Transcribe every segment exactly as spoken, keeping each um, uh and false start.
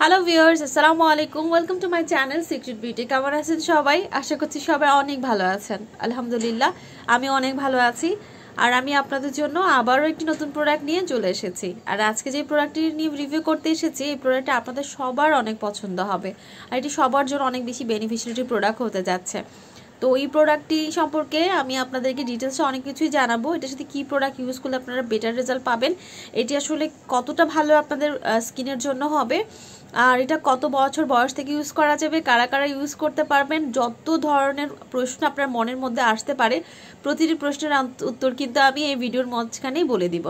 Hello viewers अस्सलामु आलैकुम welcome to my channel secret beauty. केमन आছেন সবাই? आशा করছি সবাই অনেক ভালো আছেন। আলহামদুলিল্লাহ আমি অনেক ভালো আছি। আর আমি আপনাদের জন্য আবারো একটি নতুন প্রোডাক্ট নিয়ে চলে এসেছি। আর আজকে যে প্রোডাক্টটি নিয়ে রিভিউ করতে এসেছি এই প্রোডাক্টটা আপনাদের সবার অনেক পছন্দ হবে। আর এটি সবার জন্য অনেক বেশি বেনিফিশিয়াল প্রোডাক্ট হতে যাচ্ছে। তো এই প্রোডাক্টটি সম্পর্কে আমি আপনাদেরকে ডিটেইলসে অনেক কিছুই জানাবো। এটার সাথে কি প্রোডাক্ট ইউজ করলে আপনারা বেটার রেজাল্ট পাবেন, এটি আসলে কতটা ভালো আপনাদের স্কিনের জন্য হবে, আর এটা কত বছর বয়স থেকে ইউজ করা যাবে, কারা কারা ইউজ করতে পারবেন, যত ধরনের প্রশ্ন আপনার মনের মধ্যে আসতে পারে প্রতিটি প্রশ্নের উত্তর কিন্তু আমি এই ভিডিওর মাঝখানেই বলে দিব।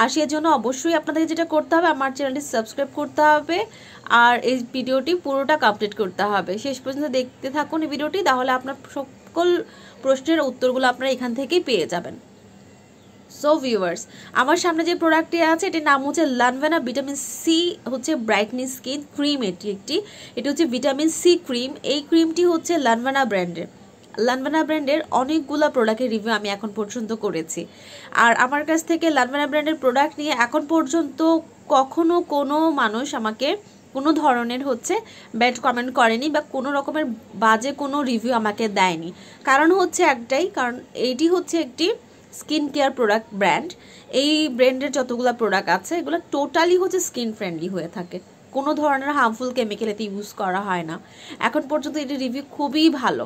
আর সেই জন্য অবশ্যই আপনাদের যেটা করতে হবে আমার চ্যানেলটি সাবস্ক্রাইব করতে হবে আর এই ভিডিওটি পুরোটা কমপ্লিট করতে হবে। শেষ পর্যন্ত দেখতে থাকুন এই ভিডিওটি, তাহলে আপনার সকল প্রশ্নের উত্তরগুলো আপনারা এখান থেকেই পেয়ে যাবেন। সো ভিউয়ার্স আমার সামনে যে প্রোডাক্টটি আছে এটির নাম হচ্ছে লানভেনা ভিটামিন সি হচ্ছে ব্রাইটনি স্কিন ক্রিম। এটি একটি এটি হচ্ছে ভিটামিন সি ক্রিম। এই ক্রিমটি হচ্ছে লানভেনা ব্র্যান্ডের লানভেনা ব্র্যান্ডের অনেকগুলো প্রোডাক্টের রিভিউ আমি এখন পর্যন্ত করেছি। আর আমার কাছ থেকে লানভেনা ব্র্যান্ডের প্রোডাক্ট নিয়ে এখন পর্যন্ত কখনো কোনো মানুষ আমাকে কোনো ধরনের হচ্ছে ব্যাড কমেন্ট করেনি বা কোনো রকমের বাজে কোনো রিভিউ আমাকে দেয়নি। কারণ হচ্ছে একটাই, কারণ এইটি হচ্ছে একটি স্কিন কেয়ার প্রোডাক্ট ব্র্যান্ড। এই ব্র্যান্ডের যতগুলো প্রোডাক্ট আছে এগুলো টোটালি হচ্ছে স্কিন ফ্রেন্ডলি হয়ে থাকে, কোনো ধরনের হার্মফুল কেমিক্যাল এতে ইউজ করা হয় না। এখন পর্যন্ত এটির রিভিউ খুবই ভালো।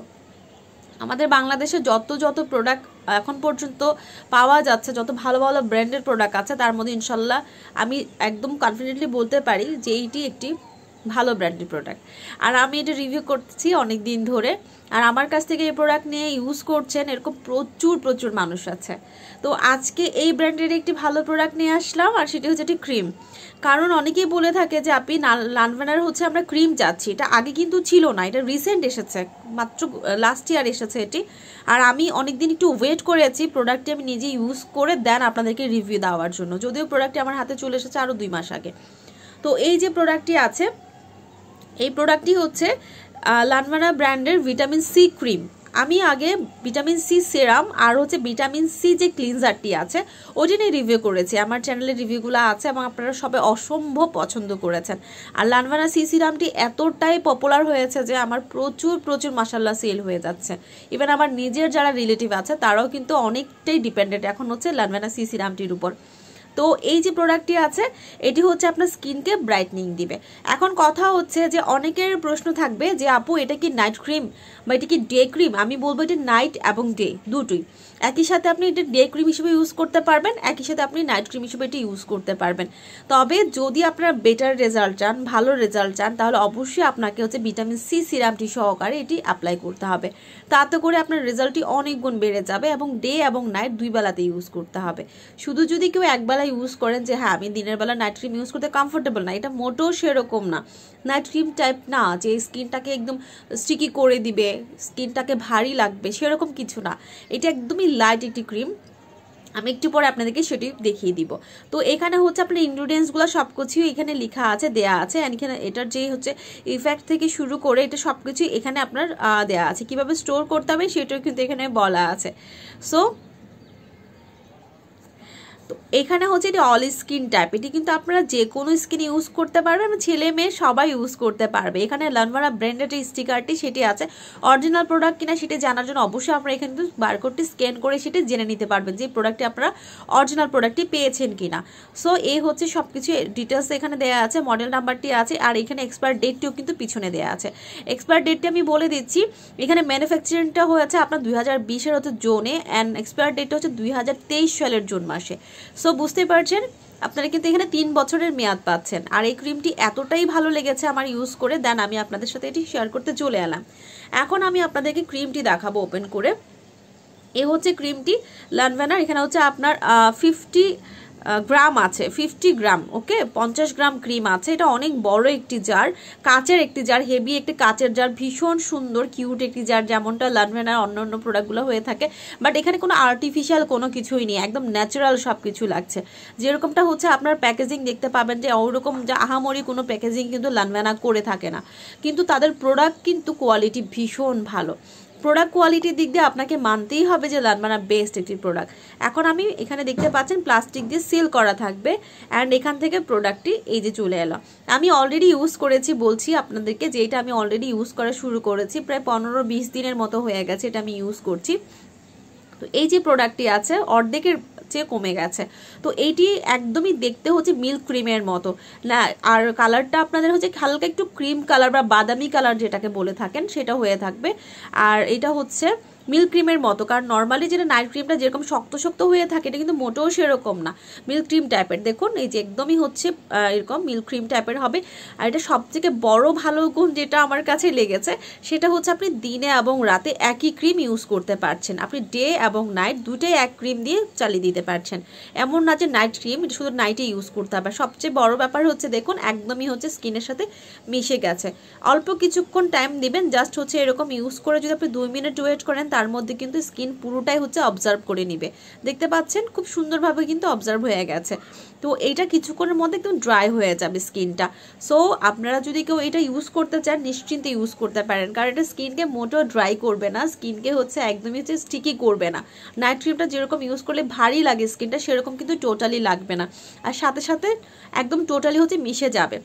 আমাদের বাংলাদেশে যত যত প্রোডাক্ট এখন পর্যন্ত পাওয়া যাচ্ছে, যত ভালো ভালো ব্র্যান্ডের প্রোডাক্ট আছে তার মধ্যে ইনশাল্লাহ আমি একদম কনফিডেন্টলি বলতে পারি যে এইটি একটি ভালো ব্র্যান্ডের প্রোডাক্ট। আর আমি এটা রিভিউ করছি অনেক দিন ধরে, আর আমার কাছ থেকে এই প্রোডাক্ট নিয়ে ইউজ করছেন এরকম প্রচুর প্রচুর মানুষ আছে। তো আজকে এই ব্র্যান্ডের একটি ভালো প্রোডাক্ট নিয়ে আসলাম, আর সেটি হচ্ছে একটি ক্রিম। কারণ অনেকেই বলে থাকে যে আপনি লানভেনার হচ্ছে আমরা ক্রিম চাচ্ছি, এটা আগে কিন্তু ছিল না, এটা রিসেন্ট এসেছে, মাত্র লাস্ট ইয়ার এসেছে এটি। আর আমি অনেকদিন একটু ওয়েট করেছি প্রোডাক্টটি আমি নিজে ইউজ করে দেন আপনাদেরকে রিভিউ দেওয়ার জন্য, যদিও প্রোডাক্টটি আমার হাতে চলে এসেছে আরও দুই মাস আগে। তো এই যে প্রোডাক্টটি আছে এই প্রোডাক্টটি হচ্ছে লানভেনা ব্র্যান্ডের ভিটামিন সি ক্রিম। আমি আগে ভিটামিন সি সিরাম আর হচ্ছে ভিটামিন সি যে ক্লিনজারটি আছে ওটি নিয়ে রিভিউ করেছি, আমার চ্যানেলে রিভিউগুলো আছে এবং আপনারা সবাই অসম্ভব পছন্দ করেছেন। আর লানভেনা সি সিরামটি এতটাই পপুলার হয়েছে যে আমার প্রচুর প্রচুর মাশাআল্লাহ সেল হয়ে যাচ্ছে। ইভেন আমার নিজের যারা রিলেটিভ আছে তারাও কিন্তু অনেকটাই ডিপেন্ডেন্ট এখন হচ্ছে লানভেনা সি সিরামটির উপর। তো এই যে প্রোডাক্টটি আছে এটি হচ্ছে আপনার স্কিনকে ব্রাইটনিং দিবে। এখন কথা হচ্ছে যে অনেকের প্রশ্ন থাকবে যে আপু এটা কি নাইট ক্রিম বা এটা কি ডে ক্রিম? আমি বলবো এটা নাইট এবং ডে দুটোই একই সাথে আপনি এটা ডে ক্রিম হিসেবে ইউজ করতে পারবেন, একই সাথে আপনি নাইট ক্রিম হিসেবে এটি ইউজ করতে পারবেন। তবে যদি আপনারা বেটার রেজাল্ট চান, ভালো রেজাল্ট চান, তাহলে অবশ্যই আপনাকে হচ্ছে ভিটামিন সি সিরামটি সহকারে এটি অ্যাপ্লাই করতে হবে। তাতে করে আপনার রেজাল্টটি অনেক গুণ বেড়ে যাবে এবং ডে এবং নাইট দুই বেলাতে ইউজ করতে হবে। শুধু যদি কেউ একবেলা ইউজ করেন যে হ্যাঁ আমি দিনের বেলা নাইট ক্রিম ইউজ করতে কমফোর্টেবল না, এটা মোটেও সেরকম না। নাইট ক্রিম টাইপ না যে স্কিনটাকে একদম স্টিকি করে দিবে, স্কিনটাকে ভারী লাগবে, সেরকম কিছু না। এটা একদমই লাইট একটি ক্রিম, আমি একটু পরে আপনাদেরকে সেটি দেখিয়ে দিব। তো এখানে হচ্ছে আপনার ইনগ্রিডিয়েন্টসগুলো সব কিছুই এখানে লেখা আছে, দেয়া আছে, অ্যান্ড এখানে এটার যে হচ্ছে ইফেক্ট থেকে শুরু করে এটা সব কিছুই এখানে আপনার দেয়া আছে, কীভাবে স্টোর করতে হবে সেটাও কিন্তু এখানে বলা আছে। সো তো এখানে হচ্ছে এটি অল স্কিন টাইপ, এটি কিন্তু আপনারা যে কোনো স্কিন ইউজ করতে পারবেন, ছেলে মেয়ে সবাই ইউজ করতে পারবে। এখানে লানভেনা ব্র্যান্ডের যে স্টিকারটি সেটি আছে, অরিজিনাল প্রোডাক্ট কিনা সেটি জানার জন্য অবশ্যই আপনারা এখানে কিন্তু বারকোডটি স্ক্যান করে সেটি জেনে নিতে পারবেন যে প্রোডাক্টটি আপনারা অরিজিনাল প্রোডাক্টটি পেয়েছেন কিনা। সো এই হচ্ছে সব কিছু ডিটেলস এখানে দেওয়া আছে, মডেল নাম্বারটি আছে, আর এখানে এক্সপায়ার ডেটটিও কিন্তু পিছনে দেওয়া আছে। এক্সপায়ার ডেটটি আমি বলে দিচ্ছি, এখানে ম্যানুফ্যাকচারিংটা হয়েছে আপনার দুই হাজার বিশের হচ্ছে জুনে, অ্যান্ড এক্সপায়ার ডেটটা হচ্ছে দুই হাজার তেইশ সালের জুন মাসে। সো বুঝতে পারছেন আপনারা কিন্তু এখানে তিন বছরের মেয়াদ পাচ্ছেন। আর এই ক্রিমটি এতটাই ভালো লেগেছে আমার ইউজ করে, দেন আমি আপনাদের সাথে এটি শেয়ার করতে চলে এলাম। এখন আমি আপনাদেরকে ক্রিমটি দেখাবো ওপেন করে। এ হচ্ছে ক্রিমটি লানভেনার, এখানে হচ্ছে আপনার ফিফটি গ্রাম আছে, ফিফটি গ্রাম ওকে পঞ্চাশ গ্রাম ক্রিম আছে। এটা অনেক বড় একটি জার, কাচের একটি জার, হেভি একটি কাচের জার, ভীষণ সুন্দর কিউট একটি জার, যেমনটা লানভেনার অন্য অন্য প্রোডাক্টগুলো হয়ে থাকে। বাট এখানে কোনো আর্টিফিশিয়াল কোনো কিছুই নেই, একদম ন্যাচারাল সব কিছু লাগছে। যেরকমটা হচ্ছে আপনার প্যাকেজিং দেখতে পাবেন যে ওরকম যে আহামরি কোনো প্যাকেজিং কিন্তু লানভেনা করে থাকে না, কিন্তু তাদের প্রোডাক্ট কিন্তু কোয়ালিটি ভীষণ ভালো। प्रोडक्ट क्वालिटी दिक दिए आपके मानते ही है जो लानबेना बेस्ट एक प्रोडक्ट। এখন আমি এখানে দেখতে পাচ্ছেন প্লাস্টিক দিয়ে সিল করা থাকবে এন্ড এখান থেকে প্রোডাক্টটি এই যে চলে এলো। আমি অলরেডি ইউজ করেছি, বলছি আপনাদেরকে যে এটা আমি অলরেডি ইউজ করা শুরু করেছি, প্রায় পনেরো বিশ দিনের মতো হয়ে গেছে এটা আমি ইউজ করছি। তো এই যে প্রোডাক্টটি আছে অর্ধেকের চেয়ে কমে গেছে। তো এইটি একদমই দেখতে হচ্ছে মিল্ক ক্রিমের মতো না, আর কালারটা আপনাদের হচ্ছে হালকা একটু ক্রিম কালার বা বাদামি কালার যেটাকে বলে থাকেন সেটা হয়ে থাকবে। আর এটা হচ্ছে मिल्क क्रीमर मतो, कारण नर्माली जो नाइट क्रीम जे रकम शक्त शक्त हुए थाके एटा किन्तु मोटेओ सेरकम ना, मिल्क क्रीम टाइपेर देखुन एई जे एकदम ही होच्छे एरकम मिल्क क्रीम टाइपेर हबे। आर एटा सबचेये बड़ो भालो गुण जेटा आमार काछे लेगेछे सेटा होच्छे आपनि दिने एबं राते एक ही क्रीम यूज करते पारछेन, आपनि डे एबं नाइट दुइटाई एक क्रीम दिये चालिये दिते पारछेन। एमन ना जे नाइट क्रीम एटा शुधु नाइटे यूज करते हबे। सबचेये बड़ो ब्यापार होच्छे देखुन एकदमई होच्छे स्किनेर साथे मिशे गेछे। अल्प किछुक्षण टाइम दिबेन जास्ट होच्छे एरकम यूज करे যদি আপনি দুই মিনিট ওয়েট করেন তার মধ্যে কিন্তু স্কিন পুরোটাই হচ্ছে অবজার্ভ করে নেবে। দেখতে পাচ্ছেন খুব সুন্দরভাবে কিন্তু অবজার্ভ হয়ে গেছে। তো এইটা কিছুক্ষণের মধ্যে একদম ড্রাই হয়ে যাবে স্কিনটা। সো আপনারা যদি কেউ এটা ইউজ করতে চান নিশ্চিন্তে ইউজ করতে পারেন, কারণ এটা স্কিনকে মোটেও ড্রাই করবে না, স্কিনকে হচ্ছে একদমই হচ্ছে স্টিকি করবে না। নাইট ক্রিমটা যেরকম ইউজ করলে ভারী লাগে স্কিনটা সেরকম কিন্তু টোটালি লাগবে না, আর সাথে সাথে একদম টোটালি হচ্ছে মিশে যাবে,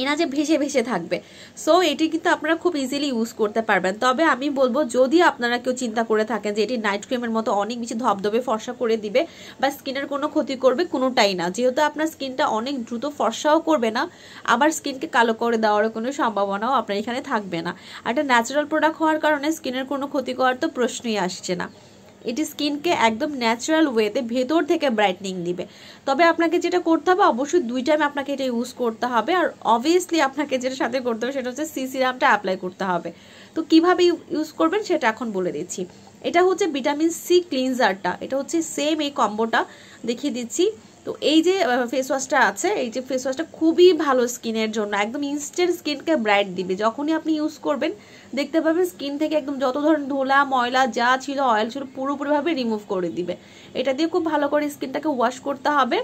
এনা যে ভেসে ভেসে থাকবে। সো এটি কিন্তু আপনারা খুব ইজিলি ইউজ করতে পারবেন। তবে আমি বলবো যদি আপনারা কেউ চিন্তা করে থাকেন যে এটি নাইট ক্রিমের মতো অনেক বেশি ধবধবে ফর্সা করে দিবে বা স্কিনের কোনো ক্ষতি করবে, কোনোটাই না। যেহেতু আপনার স্কিনটা অনেক দ্রুত ফর্সাও করবে না, আবার স্কিনকে কালো করে দেওয়ারও কোনো সম্ভাবনাও আপনার এখানে থাকবে না। আর এটা ন্যাচারাল প্রোডাক্ট হওয়ার কারণে স্কিনের কোনো ক্ষতি করার তো প্রশ্নই আসছে না। এটি স্কিনকে একদম ন্যাচারাল ওয়েতে ভেতর থেকে ব্রাইটনিং দিবে। তবে আপনাকে যেটা করতে হবে অবশ্যই দুই টাইম আপনাকে এটা ইউজ করতে হবে, আর অবভিয়াসলি আপনাকে যেটা সাথে করতে হবে সেটা হচ্ছে সি সিরামটা অ্যাপ্লাই করতে হবে। তো কীভাবে ইউজ করবেন সেটা এখন বলে দিচ্ছি। এটা হচ্ছে ভিটামিন সি ক্লিনজারটা, এটা হচ্ছে সেম এই কম্বোটা দেখিয়ে দিচ্ছি। তো এই যে ফেস ওয়াশটা আছে, এই যে ফেস ওয়াশটা খুবই ভালো স্কিনের জন্য, একদম ইনস্ট্যান্ট স্কিনকে ব্রাইট দিবে। যখনই আপনি ইউজ করবেন দেখতে পাবেন স্কিন থেকে একদম যত ধরনের ধুলা ময়লা যা ছিল অয়েল ছিল পুরোপুরিভাবে রিমুভ করে দিবে। এটা দিয়ে খুব ভালো করে স্কিনটাকে ওয়াশ করতে হবে।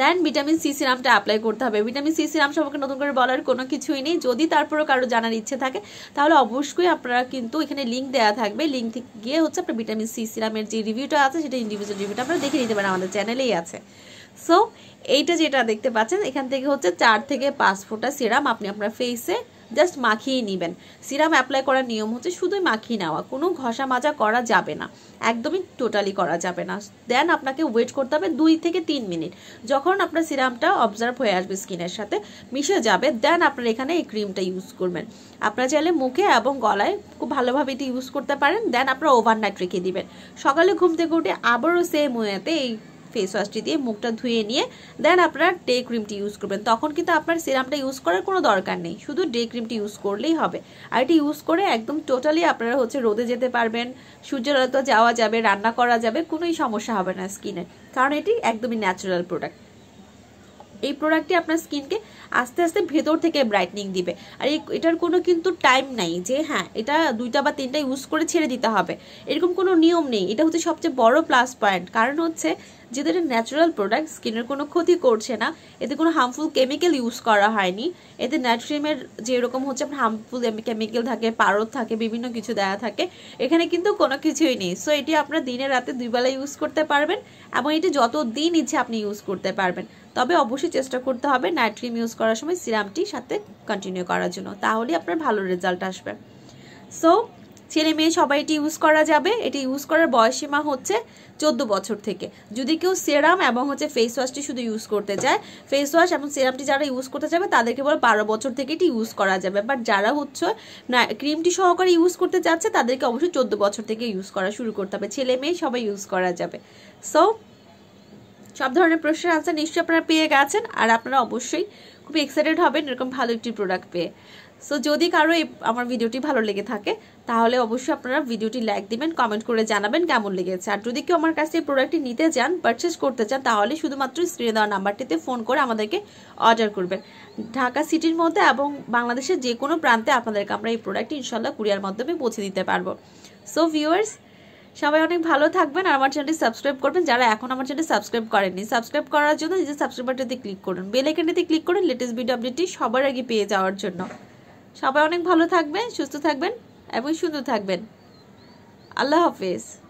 দেন ভিটামিন সি সিরামটা অ্যাপ্লাই করতে হবে। ভিটামিন সি সিরাম সম্পর্কে নতুন করে বলার কোনো কিছুই নেই, যদি তারপরেও কারো জানার ইচ্ছে থাকে তাহলে অবশ্যই আপনারা কিন্তু এখানে লিঙ্ক দেওয়া থাকবে, লিঙ্ক থেকে গিয়ে হচ্ছে আপনার ভিটামিন সি সিরামের যে রিভিউটা আছে সেটা ইন্ডিভিজুয়াল রিভিউটা আপনারা দেখে নিতে পারেন, আমাদের চ্যানেলেই আছে। সো এইটা যেটা দেখতে পাচ্ছেন এখান থেকে হচ্ছে চার থেকে পাঁচ ফোঁটা সিরাম আপনি আপনার ফেসে জাস্ট মাখিয়ে নেবেন। সিরাম অ্যাপ্লাই করার নিয়ম হচ্ছে শুধুই মাখিয়ে নেওয়া, কোনো ঘষা মাজা করা যাবে না, একদমই টোটালি করা যাবে না। দেন আপনাকে ওয়েট করতে হবে দুই থেকে তিন মিনিট, যখন আপনার সিরামটা অবজার্ভ হয়ে আসবে স্কিনের সাথে মিশে যাবে, দেন আপনার এখানে এই ক্রিমটা ইউজ করবেন। আপনারা চাইলে মুখে এবং গলায় খুব ভালোভাবে এটি ইউজ করতে পারেন। দেন আপনারা ওভারনাইট রেখে দিবেন, সকালে ঘুম থেকে উঠে আবারও সেম ওয়েতে এই फेस वाश दिए मुखटा धुए नहीं दें अपना डे क्रीम यूज करबें। तखन किन्तु आपनार सिरामटा यूज करार कोनो दरकार नहीं, शुधु डे क्रीम यूज करलेई हबे। आर एटी यूज करे एकदम टोटाली आपनारा होच्छे रोदे जेते पारबेन, सूर्येर आलोते जावा जाबे, रान्ना करा जाबे, कोनोई समस्या हबे ना स्किने, कारण एटी एकदमई न्याचुराल प्रोडक्ट। এই প্রোডাক্টটি আপনার স্কিনকে আস্তে আস্তে ভেতর থেকে ব্রাইটনিং দিবে। আর এটার কোনো কিন্তু টাইম নাই যে হ্যাঁ এটা দুইটা বা তিনটা ইউজ করে ছেড়ে দিতে হবে, এরকম কোনো নিয়ম নেই। এটা হচ্ছে সবচেয়ে বড় প্লাস পয়েন্ট, কারণ হচ্ছে যেহেতু এটা ন্যাচারাল প্রোডাক্ট স্কিনের কোনো ক্ষতি করছে না, এতে কোনো হার্মফুল কেমিক্যাল ইউজ করা হয়নি। এতে নাইট ক্রিমের যেরকম হচ্ছে আপনার হার্মফুল কেমিক্যাল থাকে, পারদ থাকে, বিভিন্ন কিছু দেওয়া থাকে, এখানে কিন্তু কোনো কিছুই নেই। সো এটি আপনার দিনে রাতে দুইবেলা ইউজ করতে পারবেন এবং এটি যত দিন ইচ্ছে আপনি ইউজ করতে পারবেন। তবে অবশ্যই চেষ্টা করতে হবে নাইট ক্রিম ইউজ করার সময় সিরামটি সাথে কন্টিনিউ করার জন্য, তাহলে আপনার ভালো রেজাল্ট আসবে। সো ছেলে মেয়ে সবাই এটি ইউজ করা যাবে। এটি ইউজ করার বয়সীমা হচ্ছে চোদ্দ বছর থেকে। যদি কেউ সিরাম এবং হচ্ছে ফেস ওয়াশটি শুধু ইউজ করতে চায়, ফেস ওয়াশ এবং সিরামটি যারা ইউজ করতে চাবে তাদেরকে বলে বারো বছর থেকে এটি ইউজ করা যাবে। বাট যারা হচ্ছে না ক্রিমটি সহকারে ইউজ করতে চাচ্ছে তাদেরকে অবশ্যই চোদ্দ বছর থেকে ইউজ করা শুরু করতে হবে। ছেলে মেয়ে সবাই ইউজ করা যাবে। সো সব ধরনের প্রশ্নের আনসার নিশ্চয়ই আপনারা পেয়ে গেছেন, আর আপনারা অবশ্যই খুব এক্সাইটেড হবেন এরকম ভালো একটি প্রোডাক্ট পেয়ে। সো যদি কারো আমার ভিডিওটি ভালো লেগে থাকে তাহলে অবশ্যই আপনারা ভিডিওটি লাইক দিবেন, কমেন্ট করে জানাবেন কেমন লেগেছে। আর যদি কেউ আমার কাছে এই প্রোডাক্টটি নিতে চান, পারচেস করতে চান, তাহলে শুধুমাত্র স্ক্রিনে দেওয়া নাম্বারটিতে ফোন করে আমাদেরকে অর্ডার করবেন। ঢাকা সিটির মধ্যে এবং বাংলাদেশের যে কোনো প্রান্তে আপনাদেরকে আমরা এই প্রোডাক্টটি ইনশাল্লাহ কুরিয়ার মাধ্যমে পৌঁছে দিতে পারবো। সো ভিউয়ার্স সবাই অনেক ভালো থাকবেন, আর আমার চ্যানেলটি সাবস্ক্রাইব করবেন যারা এখন আমার চ্যানেলটি সাবস্ক্রাইব করেননি। সাবস্ক্রাইব করার জন্য নিজের সাবস্ক্রাইব বাটনটিতে ক্লিক করুন, বেল আইকনটিতে ক্লিক করুন লেটেস্ট ভিডিও আপডেটটি সবার আগে পেয়ে যাওয়ার জন্য। সবাই অনেক ভালো থাকবেন, সুস্থ থাকবেন, এবং সুন্দর থাকবেন। আল্লাহ হাফেজ।